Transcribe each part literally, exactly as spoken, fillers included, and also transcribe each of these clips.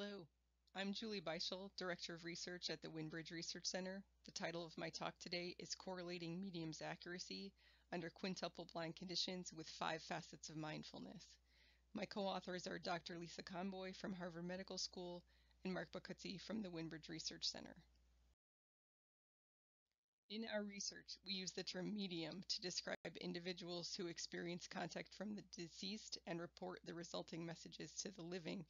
Hello, I'm Julie Beischel, Director of Research at the Windbridge Research Center. The title of my talk today is Correlating Mediums Accuracy Under Quintuple Blind Conditions with Five Facets of Mindfulness. My co-authors are Doctor Lisa Conboy from Harvard Medical School and Mark Boccuzzi from the Windbridge Research Center. In our research, we use the term medium to describe individuals who experience contact from the deceased and report the resulting messages to the living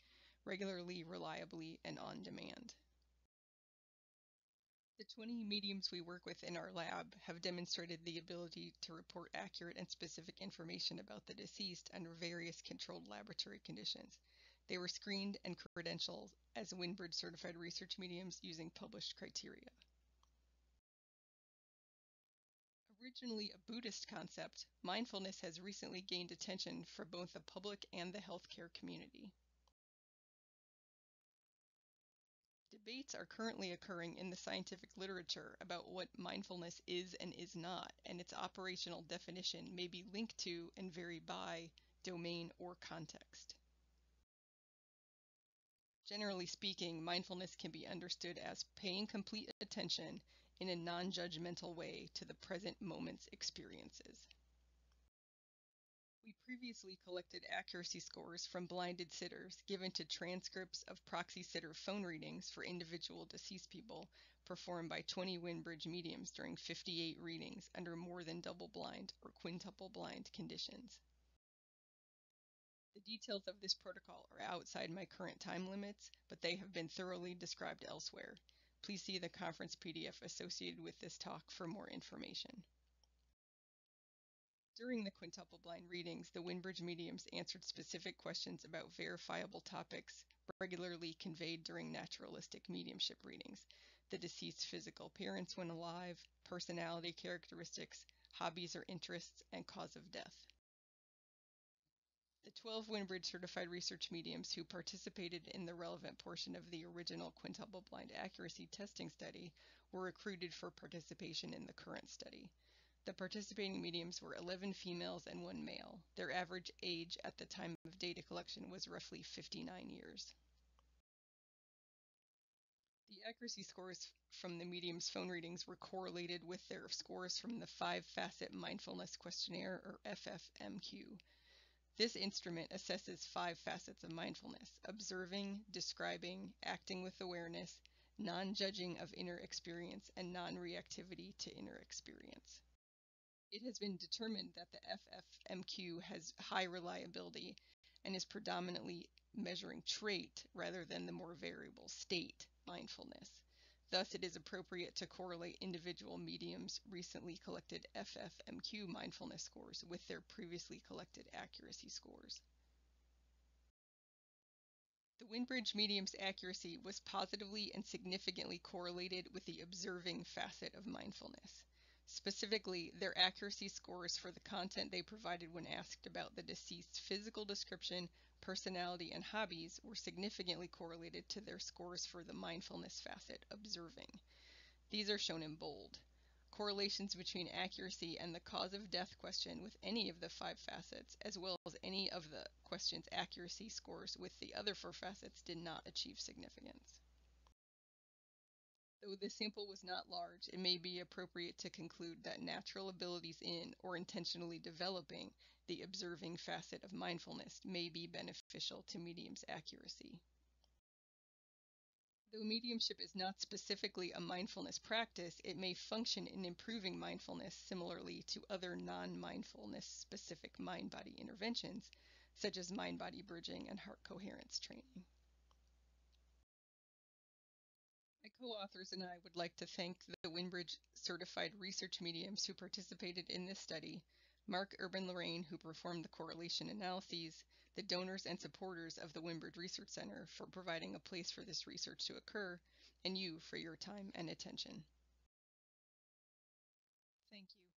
regularly, reliably, and on demand. The twenty mediums we work with in our lab have demonstrated the ability to report accurate and specific information about the deceased under various controlled laboratory conditions. They were screened and credentialed as Windbridge certified research mediums using published criteria. Originally a Buddhist concept, mindfulness has recently gained attention from both the public and the healthcare community. Debates are currently occurring in the scientific literature about what mindfulness is and is not, and its operational definition may be linked to and vary by domain or context. Generally speaking, mindfulness can be understood as paying complete attention in a non-judgmental way to the present moment's experiences. We previously collected accuracy scores from blinded sitters given to transcripts of proxy sitter phone readings for individual deceased people performed by twenty Windbridge mediums during fifty-eight readings under more than double-blind or quintuple-blind conditions. The details of this protocol are outside my current time limits, but they have been thoroughly described elsewhere. Please see the conference P D F associated with this talk for more information. During the quintuple blind readings, the Windbridge mediums answered specific questions about verifiable topics regularly conveyed during naturalistic mediumship readings: the deceased's physical appearance when alive, personality characteristics, hobbies or interests, and cause of death. The twelve Windbridge certified research mediums who participated in the relevant portion of the original quintuple blind accuracy testing study were recruited for participation in the current study. The participating mediums were eleven females and one male. Their average age at the time of data collection was roughly fifty-nine years. The accuracy scores from the medium's phone readings were correlated with their scores from the Five Facet Mindfulness Questionnaire, or F F M Q. This instrument assesses five facets of mindfulness: observing, describing, acting with awareness, non-judging of inner experience, and non-reactivity to inner experience. It has been determined that the F F M Q has high reliability and is predominantly measuring trait rather than the more variable state mindfulness. Thus, it is appropriate to correlate individual mediums' recently collected F F M Q mindfulness scores with their previously collected accuracy scores. The Windbridge medium's accuracy was positively and significantly correlated with the observing facet of mindfulness. Specifically, their accuracy scores for the content they provided when asked about the deceased's physical description, personality, and hobbies were significantly correlated to their scores for the mindfulness facet, observing. These are shown in bold. Correlations between accuracy and the cause of death question with any of the five facets, as well as any of the question's accuracy scores with the other four facets, did not achieve significance. Though the sample was not large, it may be appropriate to conclude that natural abilities in, or intentionally developing, the observing facet of mindfulness may be beneficial to medium's accuracy. Though mediumship is not specifically a mindfulness practice, it may function in improving mindfulness similarly to other non-mindfulness specific mind-body interventions, such as mind-body bridging and heart coherence training. My co-authors and I would like to thank the Windbridge certified research mediums who participated in this study, Mark Urban-Lorraine, who performed the correlation analyses, the donors and supporters of the Windbridge Research Center for providing a place for this research to occur, and you for your time and attention. Thank you.